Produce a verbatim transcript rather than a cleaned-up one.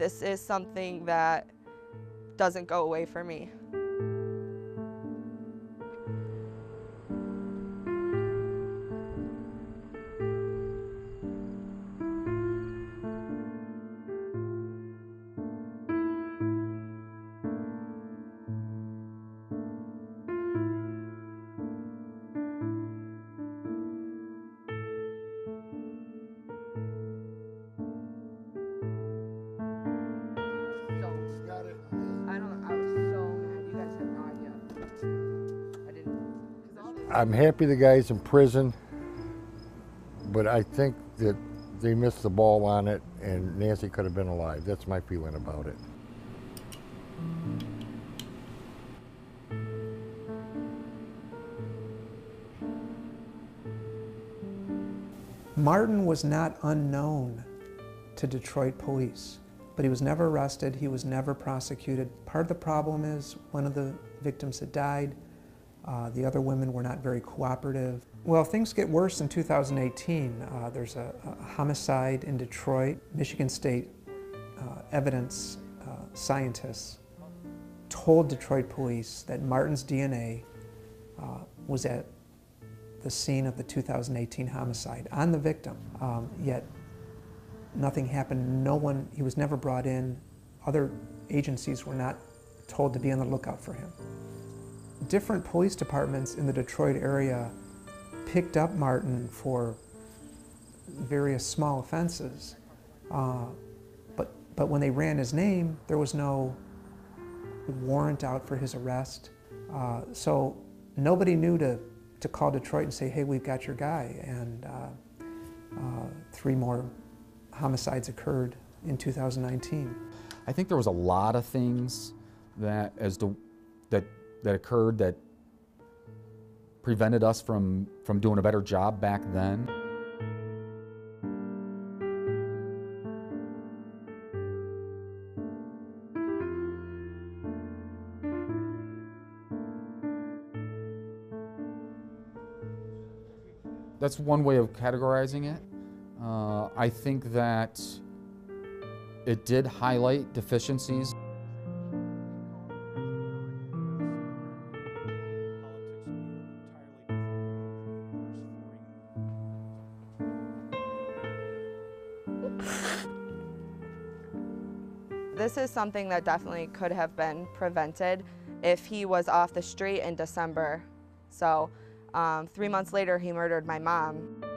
this is something that doesn't go away for me. I'm happy the guy's in prison, but I think that they missed the ball on it and Nancy could have been alive. That's my feeling about it. Martin was not unknown to Detroit police, but he was never arrested, he was never prosecuted. Part of the problem is one of the victims had died. Uh, the other women were not very cooperative. Well, things get worse in two thousand eighteen. Uh, there's a, a homicide in Detroit. Michigan State uh, evidence uh, scientists told Detroit police that Martin's D N A uh, was at the scene of the two thousand eighteen homicide on the victim. Um, yet nothing happened. No one, he was never brought in. Other agencies were not told to be on the lookout for him. Different police departments in the Detroit area picked up Martin for various small offenses, uh, but, but when they ran his name, there was no warrant out for his arrest. Uh, so nobody knew to, to call Detroit and say, hey, we've got your guy, and uh, uh, three more homicides occurred in two thousand nineteen. I think there was a lot of things that, as the, that that occurred that prevented us from, from doing a better job back then. That's one way of categorizing it. Uh, I think that it did highlight deficiencies. This is something that definitely could have been prevented if he was off the street in December. So um, three months later, he murdered my mom.